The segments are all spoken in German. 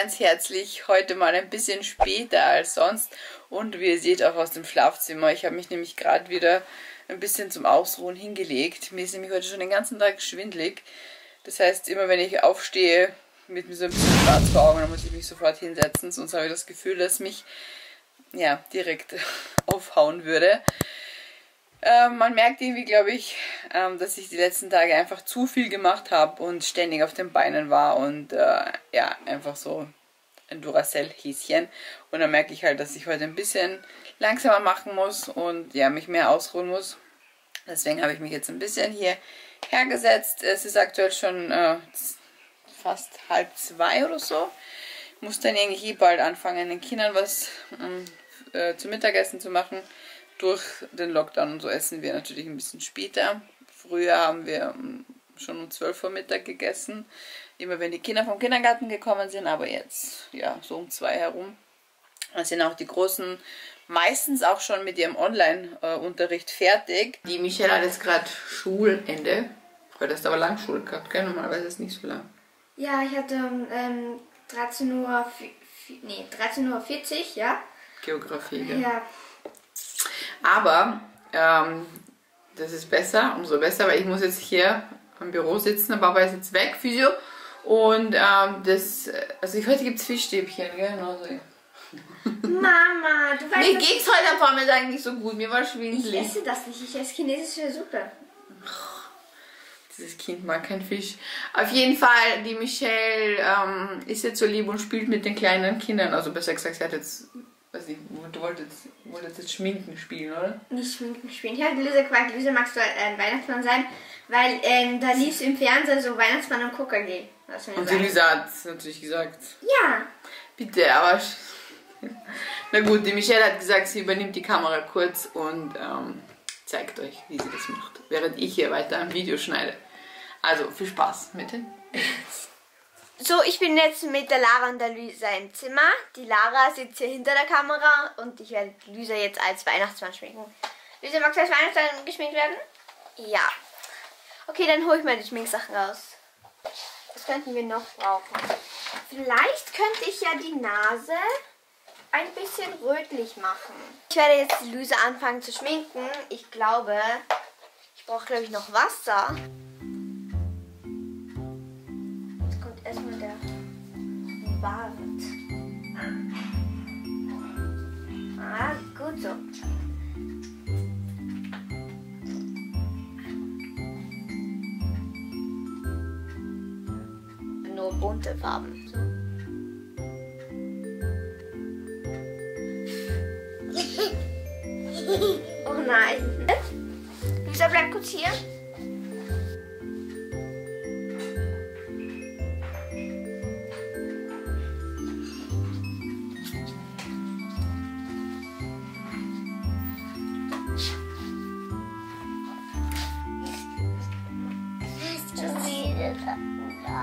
ganz herzlich heute mal ein bisschen später als sonst und wie ihr seht auch aus dem Schlafzimmer. Ich habe mich nämlich gerade wieder ein bisschen zum Ausruhen hingelegt. Mir ist nämlich heute schon den ganzen Tag schwindelig. Das heißt, immer wenn ich aufstehe mit mir so ein bisschen schwarz vor Augen, dann muss ich mich sofort hinsetzen, sonst habe ich das Gefühl, dass mich ja direkt aufhauen würde. Man merkt irgendwie, glaube ich, dass ich die letzten Tage einfach zu viel gemacht habe und ständig auf den Beinen war und ja, einfach so ein Duracell-Häschen. Und dann merke ich halt, dass ich heute ein bisschen langsamer machen muss und ja, mich mehr ausruhen muss. Deswegen habe ich mich jetzt ein bisschen hier hergesetzt. Es ist aktuell schon fast 1:30 oder so. Ich muss dann irgendwie bald anfangen, den Kindern was zum Mittagessen zu machen. Durch den Lockdown und so essen wir natürlich ein bisschen später. Früher haben wir schon um 12 Uhr Mittag gegessen, immer wenn die Kinder vom Kindergarten gekommen sind, aber jetzt, ja, so um 2 herum. Da sind auch die Großen meistens auch schon mit ihrem Online-Unterricht fertig. Die Michelle hat jetzt gerade Schulende. Heute hast du aber lang Schule gehabt, gell? Normalerweise ist es nicht so lang. Ja, ich hatte 13:40 Uhr, ja. Geografie, gell? Ja. Aber das ist besser, umso besser, weil ich muss jetzt hier im Büro sitzen, der Papa ist jetzt weg, Physio. Und also heute gibt es Fischstäbchen, gell? Genau so. Mama, du weißt. Mir geht's heute am Vormittag nicht so gut, mir war schwindelig. Ich esse das nicht, ich esse chinesische Suppe. Dieses Kind mag keinen Fisch. Auf jeden Fall, die Michelle ist jetzt so lieb und spielt mit den kleinen Kindern, also besser gesagt, sie hat jetzt... Weiß nicht, du wolltest jetzt Schminken spielen, oder? Nicht Schminken spielen. Ich habe Luisa gefragt, Luisa, magst du ein Weihnachtsmann sein? Weil da lief im Fernsehen so Weihnachtsmann und Coca-Cola. Und die Luisa hat es natürlich gesagt. Ja. Bitte, aber... Na gut, die Michelle hat gesagt, sie übernimmt die Kamera kurz und zeigt euch, wie sie das macht. Während ich hier weiter ein Video schneide. Also, viel Spaß mit den Videos. So, ich bin jetzt mit der Lara und der Luisa im Zimmer. Die Lara sitzt hier hinter der Kamera und ich werde Luisa jetzt als Weihnachtsmann schminken. Luisa, magst du als Weihnachtsmann geschminkt werden? Ja. Okay, dann hole ich mal die Schminksachen raus. Was könnten wir noch brauchen? Vielleicht könnte ich ja die Nase ein bisschen rötlich machen. Ich werde jetzt Luisa anfangen zu schminken. Ich glaube, ich brauche, noch Wasser. Erstmal der Bart. Ah, gut so. Nur bunte Farben. So. Oh nein. Luisa, bleib kurz hier.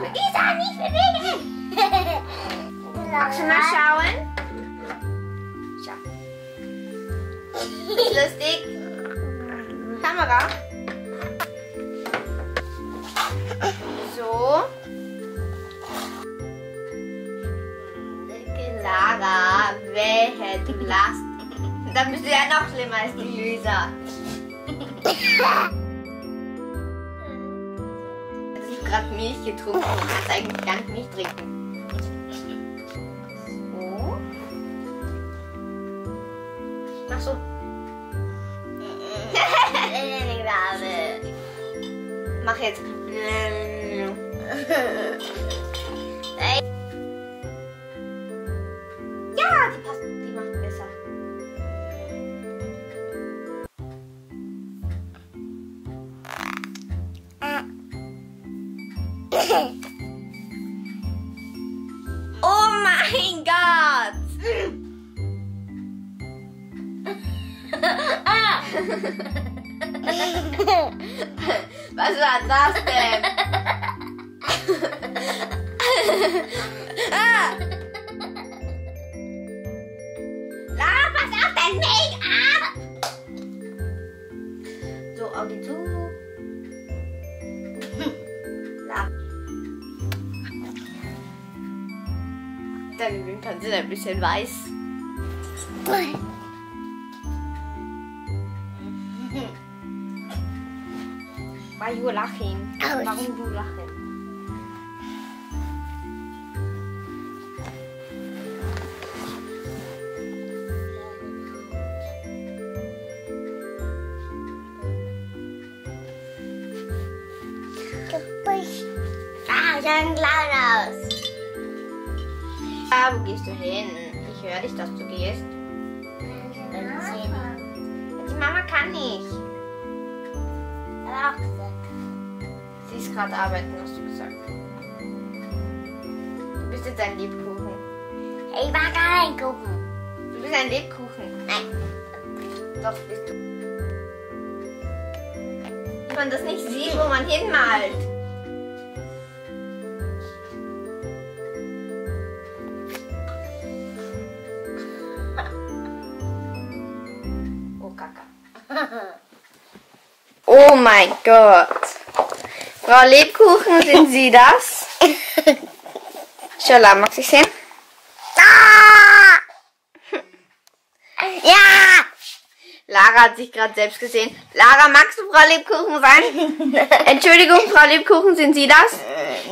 Luisa, nicht bewegen! Magst du mal schauen? Schau. Ist lustig? Kamera. So. Lara, wehe, du lachst. Dann bist du ja noch schlimmer als die Luisa. Gerade Milch getrunken. Du kannst eigentlich gar nicht Milch trinken. So. Mach so. Mach jetzt. Ja, die passt. Die macht besser. Oh mein Gott! Was war das denn? Lara, pass auf dein Make-up! So, Augen zu. Deine Wimpern sind ein bisschen weiß. Warum lachen? Warum du lachen? Ah, dann klar aus. Ah, wo gehst du hin? Ich höre dich, dass du gehst. Die Mama kann nicht. Hat auch gesagt. Sie ist gerade arbeiten, hast du gesagt. Du bist jetzt ein Lebkuchen. Ich mag keinen Kuchen. Du bist ein Lebkuchen. Nein. Doch, bist du. Wenn man das nicht sieht, wo man hinmalt. Oh mein Gott. Frau Lebkuchen, sind Sie das? Schola, magst du dich sehen? Ah! Ja! Lara hat sich gerade selbst gesehen. Lara, magst du Frau Lebkuchen sein? Entschuldigung, Frau Lebkuchen, sind Sie das?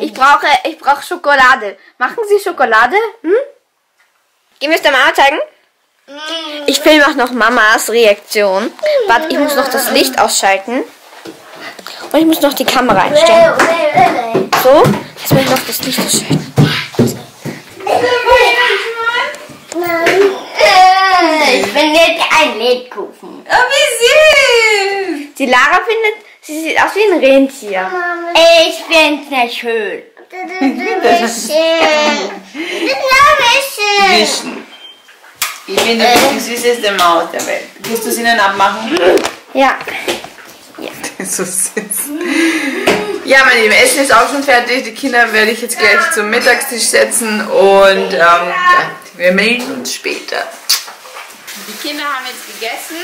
Ich brauche Schokolade. Machen Sie Schokolade? Hm? Gehen wir es dann mal zeigen? Ich filme auch noch Mamas Reaktion. Warte, ich muss noch das Licht ausschalten. Und ich muss noch die Kamera einstellen. So, jetzt muss ich noch das Licht ausschalten. Ich bin jetzt ein Lebkuchen. Oh, wie süß! Die Lara findet, sie sieht aus wie ein Rentier. Ich find's nicht schön. Das ist schön. Das ist schön. Ich bin die süßeste Maus der Welt. Willst du es ihnen abmachen? Ja. Ja. So süß. Ja, meine Lieben, Essen ist auch schon fertig. Die Kinder werde ich jetzt gleich zum Mittagstisch setzen und ja, wir melden uns später. Die Kinder haben jetzt gegessen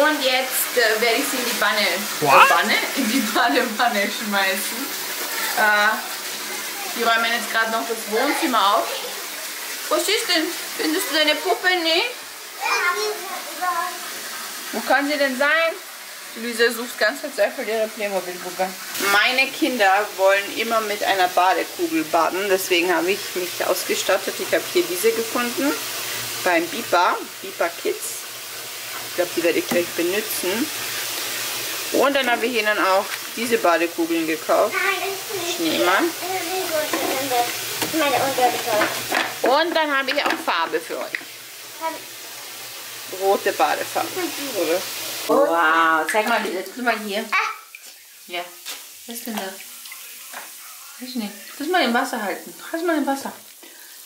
und jetzt werde ich sie in die Pfanne, in die Pfanne schmeißen. Die räumen jetzt gerade noch das Wohnzimmer auf. Was ist denn? Findest du deine Puppe nicht? Wo kann sie denn sein? Luisa sucht ganz verzweifelt ihre Playmobil-Puppe. Meine Kinder wollen immer mit einer Badekugel baden, deswegen habe ich mich ausgestattet. Ich habe hier diese gefunden beim BIPA, BIPA Kids. Ich glaube, die werde ich gleich benutzen. Und dann habe ich ihnen auch diese Badekugeln gekauft. Schneemann. Und dann habe ich auch Farbe für euch. Rote Badefarbe. Oder? Wow, zeig mal, jetzt guck mal hier. Ja. Was ist denn das? Weiß ich nicht. Das mal im Wasser halten. Lass mal im Wasser.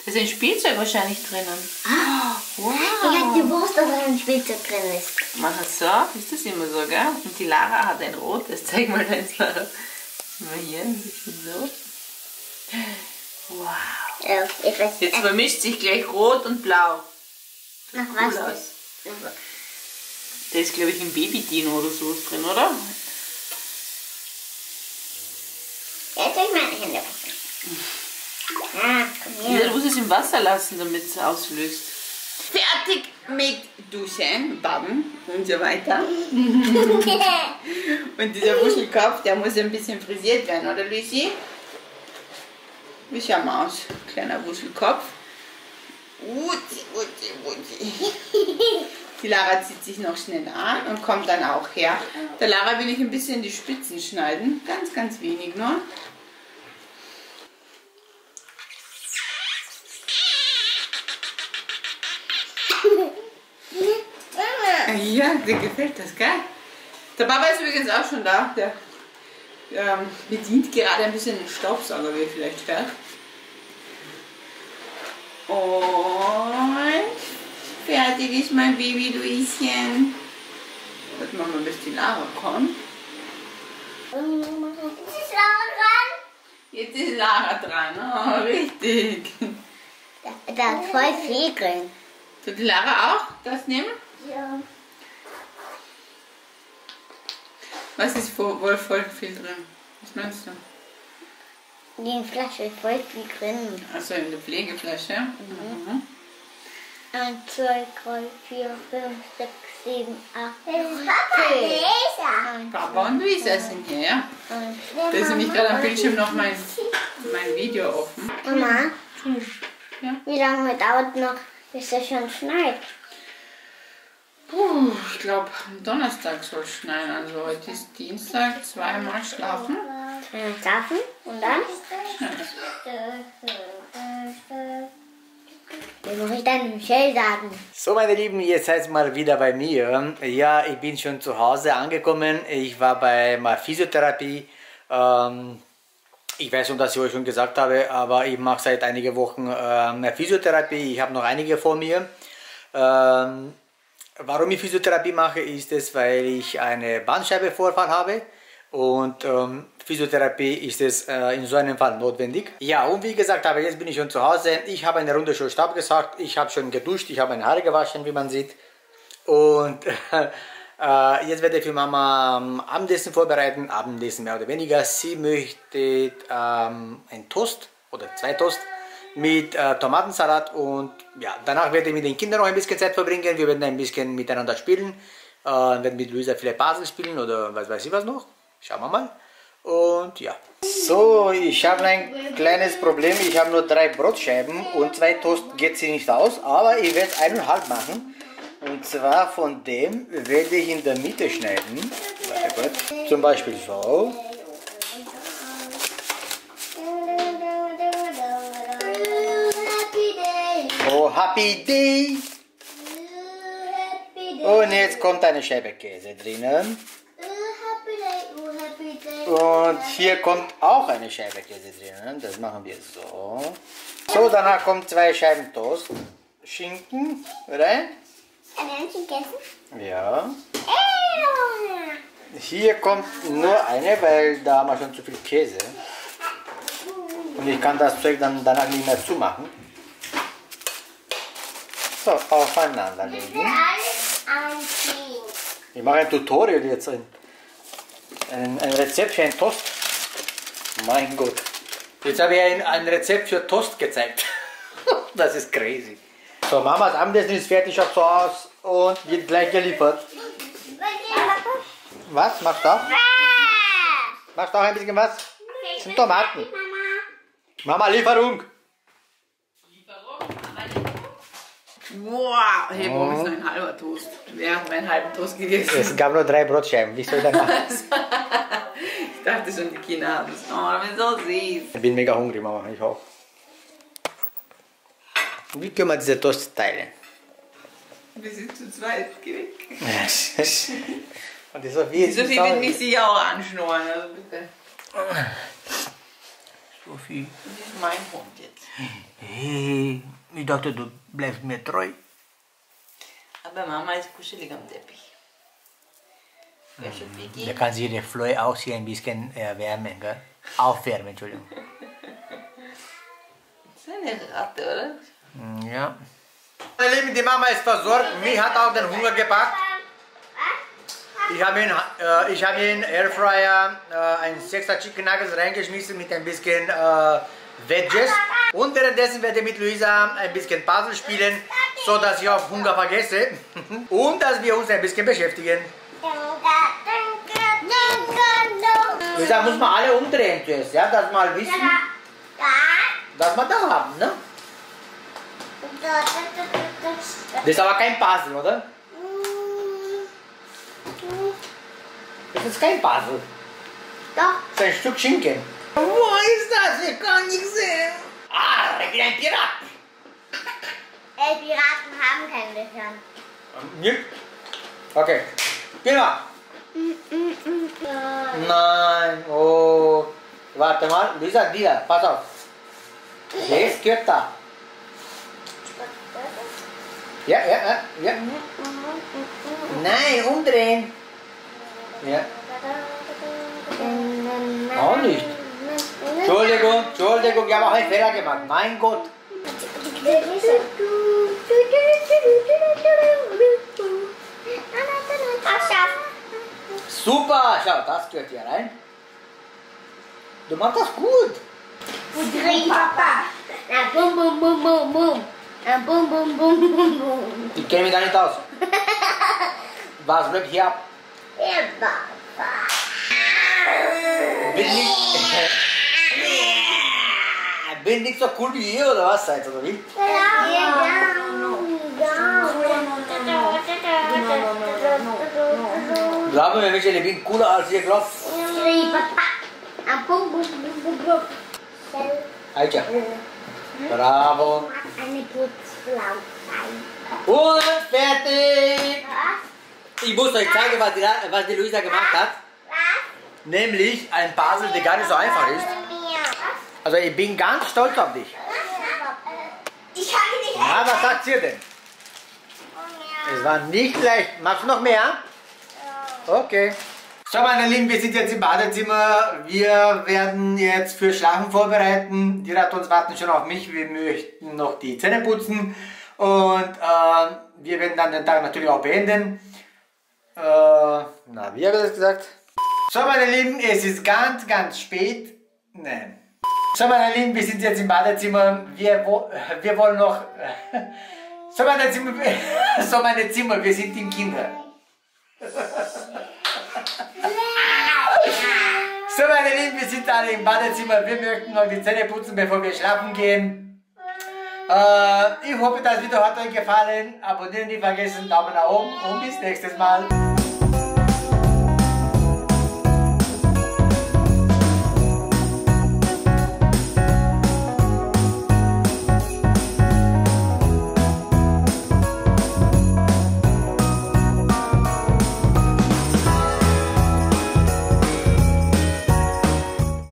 Da ist ein Spielzeug wahrscheinlich drinnen. Ah, wow. Ich hab gewusst, dass ein Spielzeug drin ist. Man hat so, ist das immer so, gell? Und die Lara hat ein rotes. Zeig mal deins, Lara. Mal hier, ein bisschen so. Wow. Ja, ich weiß, jetzt vermischt sich gleich Rot und Blau. Das sieht cool aus. Ja. Da ist, glaube ich, ein Baby-Dino oder so drin, oder? Jetzt soll ich meine Hände waschen. Ah, komm her. Ja, du musst es im Wasser lassen, damit es auslöst. Fertig mit Duschen, Baden und so weiter. Und dieser Wuschelkopf, der muss ein bisschen frisiert werden, oder Lucy? Wie schauen wir aus? Kleiner Wuschelkopf. Uzi, uzi, uzi. Die Lara zieht sich noch schnell an und kommt dann auch her. Der Lara will ich ein bisschen die Spitzen schneiden. Ganz, ganz wenig nur. Ja, dir gefällt das, gell? Der Papa ist übrigens auch schon da. Der bedient gerade ein bisschen den Staubsauger, wie ihr vielleicht hört. Und fertig ist mein Baby Luischen. Jetzt machen wir, bis die Lara kommt. Jetzt ist Lara dran. Jetzt ist Lara dran, oh, richtig. Da ist voll viel drin. Soll die Lara auch das nehmen? Ja. Was ist wohl voll viel drin? Was meinst du? Nee, Flasche, voll viel drin. Achso, in der Pflegeflasche? Mhm. Mhm. 1, 2, 3, 4, 5, 6, 7, 8, 9, 10. Papa und Luisa sind hier, ja? Da ist nämlich gerade am Bildschirm noch mein Video offen. Mama, ja? Wie lange dauert noch, bis es schon schneit? Puh, ich glaube, am Donnerstag soll es schneien. Also heute ist Dienstag, zweimal schlafen. Schlafen und dann? Ja. Dann mache ich deinen Schelldaten. So, meine Lieben, ihr seid mal wieder bei mir. Ja, ich bin schon zu Hause angekommen. Ich war bei meiner Physiotherapie. Ich weiß schon, dass ich euch schon gesagt habe, aber ich mache seit einigen Wochen eine Physiotherapie. Ich habe noch einige vor mir. Warum ich Physiotherapie mache, ist es, weil ich einen Bandscheibenvorfall habe. Und Physiotherapie ist es in so einem Fall notwendig. Ja, und wie gesagt, aber jetzt bin ich schon zu Hause. Ich habe eine Runde schon Stab gesagt. Ich habe schon geduscht. Ich habe meine Haare gewaschen, wie man sieht. Und jetzt werde ich für Mama Abendessen vorbereiten. Abendessen mehr oder weniger. Sie möchte einen Toast oder zwei Toast mit Tomatensalat. Und ja, danach werde ich mit den Kindern noch ein bisschen Zeit verbringen. Wir werden ein bisschen miteinander spielen. Werden mit Luisa vielleicht Basel spielen oder was weiß ich was noch. Schauen wir mal. Und ja. So, ich habe ein kleines Problem. Ich habe nur 3 Brotscheiben und 2 Toast geht sie nicht aus. Aber ich werde 1,5 machen. Und zwar von dem werde ich in der Mitte schneiden. Warte kurz. Zum Beispiel so. Oh, Happy Day! Und jetzt kommt eine Scheibe Käse drinnen. Und hier kommt auch eine Scheibe Käse drin. Das machen wir so. So, danach kommen 2 Scheiben Toast. Schinken rein. Ja. Hier kommt nur eine, weil da haben wir schon zu viel Käse. Und ich kann das Zeug dann danach nicht mehr zumachen. So, aufeinander legen. Ich mache ein Tutorial jetzt. Ein Rezept für einen Toast. Mein Gott. Jetzt habe ich ein Rezept für Toast gezeigt. Das ist crazy. So, Mamas Abendessen ist fertig, schaut so aus und wird gleich geliefert. Was? Machst du auch? Machst du auch ein bisschen was? Das sind Tomaten. Mama, Lieferung. Wow, hey, wo ist ein halber Toast? Wer hat meinen halben Toast gegessen? Es gab nur 3 Brotscheiben, wie soll ich das machen? Ich dachte schon, die Kinder haben es. Oh, das ist so süß. Ich bin mega hungrig, Mama, ich auch. Wie können wir diese Toast teilen? Wir sind zu zweit, geh weg. Und die Sophie ist wird mich sicher auch anschnurren, also bitte. Sophie. Das ist mein Hund jetzt. Hey. Ich dachte, du bleibst mir treu. Aber Mama ist kuschelig am Teppich. Da kann sie ihre Flöhe auch hier ein bisschen wärmen, gell? Aufwärmen, Entschuldigung. Das ist eine Ratte, oder? Ja. Meine Lieben, die Mama ist versorgt. Mich hat auch den Hunger gepackt. Ich habe in den Airfryer ein 6er Chicken Nuggets reingeschmissen mit ein bisschen Veggies. Und währenddessen werde ich mit Luisa ein bisschen Puzzle spielen, so dass ich auf Hunger vergesse und dass wir uns ein bisschen beschäftigen. Luisa, muss man alle umdrehen zuerst, ja, dass mal wissen, dass man das haben, ne? Das ist aber kein Puzzle, oder? Das ist kein Puzzle. Doch. Das ist ein Stück Schinken. Wo ist das? Ich kann nicht sehen. Ah, ich bin ein Pirat! Ey, Piraten haben kein Gehirn. Nicht? Okay. Pirat! Nein, oh. Warte mal, Luisa, Dida, pass auf. Yes, geht da. Ja. Nein, umdrehen. Ja. Auch nicht. Entschuldigung, ich habe auch einen Fehler gemacht. Mein Gott. Super, schau, das gehört hier rein. Du machst das gut. Udri Papa. Na bum bum bum bum bum. Na bum bum bum bum bum. Ich kenne mich da nicht aus. Was bleibt hier ab? Ja, Papa. Bin nicht so cool wie ihr, oder was seid, oder wie? Glauben wir, Michel, ich bin cooler als ihr glaubt. Aitja. Bravo. Und fertig. Ich muss euch zeigen, was die Luisa gemacht hat. Nämlich ein Puzzle, der gar nicht so einfach ist. Also ich bin ganz stolz auf dich. Ich kann nicht. Na, was sagt ihr denn? Es war nicht leicht. Machst du noch mehr? Okay. So, meine Lieben, wir sind jetzt im Badezimmer. Wir werden jetzt für Schlafen vorbereiten. Die Ratons warten schon auf mich. Wir möchten noch die Zähne putzen. Und wir werden dann den Tag natürlich auch beenden. Na, wie habe ich das gesagt? So, meine Lieben, es ist ganz, ganz spät. Nein. So, meine Lieben, wir sind jetzt im Badezimmer. Wir wollen noch... So, meine Zimmer, wir sind im Kinder. So, meine Lieben, wir sind alle im Badezimmer. Wir möchten noch die Zähne putzen, bevor wir schlafen gehen. Ich hoffe, das Video hat euch gefallen. Abonnieren nicht vergessen, Daumen nach oben und bis nächstes Mal.